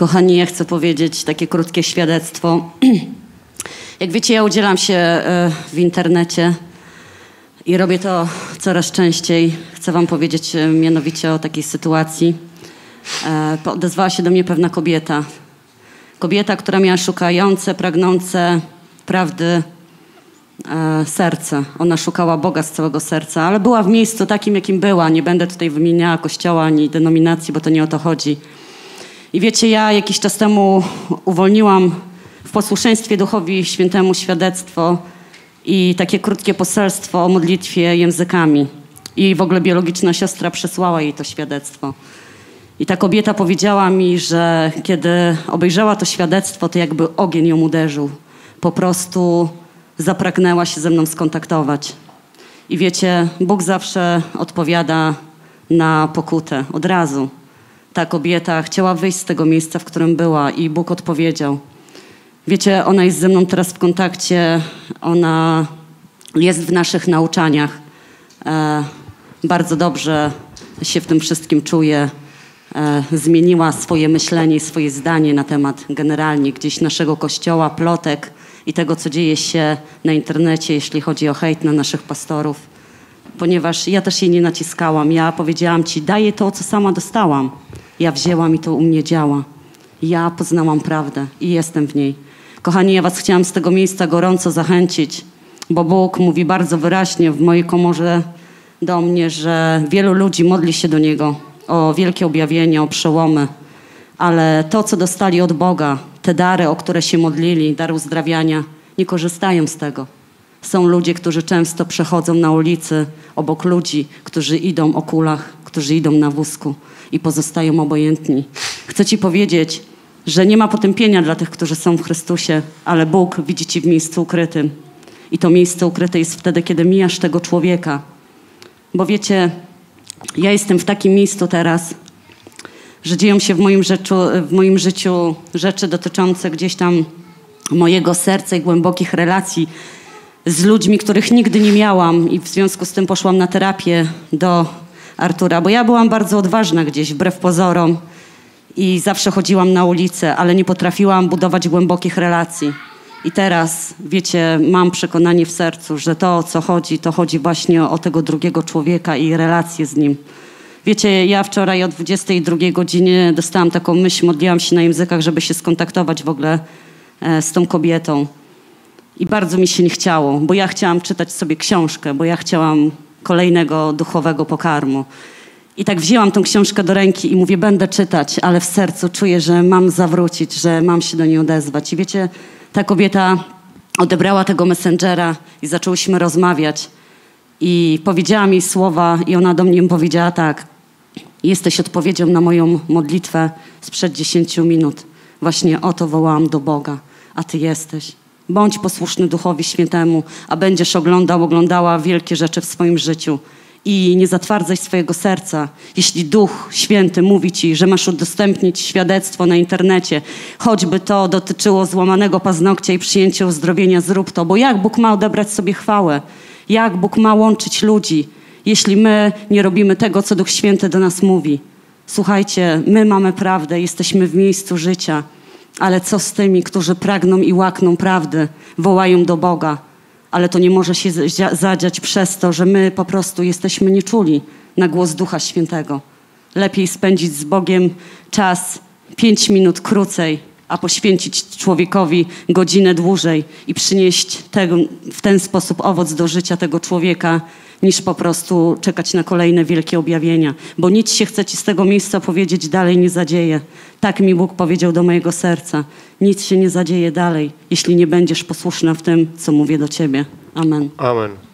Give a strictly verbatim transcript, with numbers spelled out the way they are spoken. Kochani, ja chcę powiedzieć takie krótkie świadectwo. Jak wiecie, ja udzielam się w internecie i robię to coraz częściej. Chcę wam powiedzieć mianowicie o takiej sytuacji. Odezwała się do mnie pewna kobieta. Kobieta, która miała szukające, pragnące prawdy serce. Ona szukała Boga z całego serca, ale była w miejscu takim, jakim była. Nie będę tutaj wymieniała kościoła ani denominacji, bo to nie o to chodzi. I wiecie, ja jakiś czas temu uwolniłam w posłuszeństwie Duchowi Świętemu świadectwo i takie krótkie poselstwo o modlitwie językami. I w ogóle biologiczna siostra przesłała jej to świadectwo. I ta kobieta powiedziała mi, że kiedy obejrzała to świadectwo, to jakby ogień ją uderzył. Po prostu zapragnęła się ze mną skontaktować. I wiecie, Bóg zawsze odpowiada na pokutę, od razu. Ta kobieta chciała wyjść z tego miejsca, w którym była, i Bóg odpowiedział. Wiecie, ona jest ze mną teraz w kontakcie, ona jest w naszych nauczaniach. E, bardzo dobrze się w tym wszystkim czuje. E, zmieniła swoje myślenie i swoje zdanie na temat generalnie gdzieś naszego kościoła, plotek i tego, co dzieje się na internecie, jeśli chodzi o hejt na naszych pastorów. Ponieważ ja też jej nie naciskałam. Ja powiedziałam ci, daję to, co sama dostałam. Ja wzięłam i to u mnie działa. Ja poznałam prawdę i jestem w niej. Kochani, ja was chciałam z tego miejsca gorąco zachęcić, bo Bóg mówi bardzo wyraźnie w mojej komorze do mnie, że wielu ludzi modli się do Niego o wielkie objawienie, o przełomy. Ale to, co dostali od Boga, te dary, o które się modlili, dar uzdrawiania, nie korzystają z tego. Są ludzie, którzy często przechodzą na ulicy obok ludzi, którzy idą o kulach, którzy idą na wózku i pozostają obojętni. Chcę ci powiedzieć, że nie ma potępienia dla tych, którzy są w Chrystusie, ale Bóg widzi ci w miejscu ukrytym. I to miejsce ukryte jest wtedy, kiedy mijasz tego człowieka. Bo wiecie, ja jestem w takim miejscu teraz, że dzieją się w moim, rzeczu, w moim życiu rzeczy dotyczące gdzieś tam mojego serca i głębokich relacji z ludźmi, których nigdy nie miałam, i w związku z tym poszłam na terapię do Artura, bo ja byłam bardzo odważna gdzieś, wbrew pozorom, i zawsze chodziłam na ulicę, ale nie potrafiłam budować głębokich relacji. I teraz, wiecie, mam przekonanie w sercu, że to, o co chodzi, to chodzi właśnie o tego drugiego człowieka i relacje z nim. Wiecie, ja wczoraj o dwudziestej drugiej godzinie dostałam taką myśl, modliłam się na językach, żeby się skontaktować w ogóle z tą kobietą. I bardzo mi się nie chciało, bo ja chciałam czytać sobie książkę, bo ja chciałam kolejnego duchowego pokarmu. I tak wzięłam tą książkę do ręki i mówię, będę czytać, ale w sercu czuję, że mam zawrócić, że mam się do niej odezwać. I wiecie, ta kobieta odebrała tego messengera i zaczęłyśmy rozmawiać. I powiedziałam jej słowa i ona do mnie powiedziała tak: jesteś odpowiedzią na moją modlitwę sprzed dziesięciu minut. Właśnie o to wołałam do Boga, a ty jesteś. Bądź posłuszny Duchowi Świętemu, a będziesz oglądał, oglądała wielkie rzeczy w swoim życiu. I nie zatwardzaj swojego serca. Jeśli Duch Święty mówi ci, że masz udostępnić świadectwo na internecie, choćby to dotyczyło złamanego paznokcia i przyjęcia uzdrowienia, zrób to. Bo jak Bóg ma odebrać sobie chwałę? Jak Bóg ma łączyć ludzi, jeśli my nie robimy tego, co Duch Święty do nas mówi? Słuchajcie, my mamy prawdę, jesteśmy w miejscu życia. Ale co z tymi, którzy pragną i łakną prawdy, wołają do Boga? Ale to nie może się zadziać przez to, że my po prostu jesteśmy nieczuli na głos Ducha Świętego. Lepiej spędzić z Bogiem czas pięć minut krócej, a poświęcić człowiekowi godzinę dłużej i przynieść ten, w ten sposób owoc do życia tego człowieka, niż po prostu czekać na kolejne wielkie objawienia. Bo nic się, chce ci z tego miejsca powiedzieć, dalej nie zadzieje. Tak mi Bóg powiedział do mojego serca. Nic się nie zadzieje dalej, jeśli nie będziesz posłuszna w tym, co mówię do ciebie. Amen. Amen.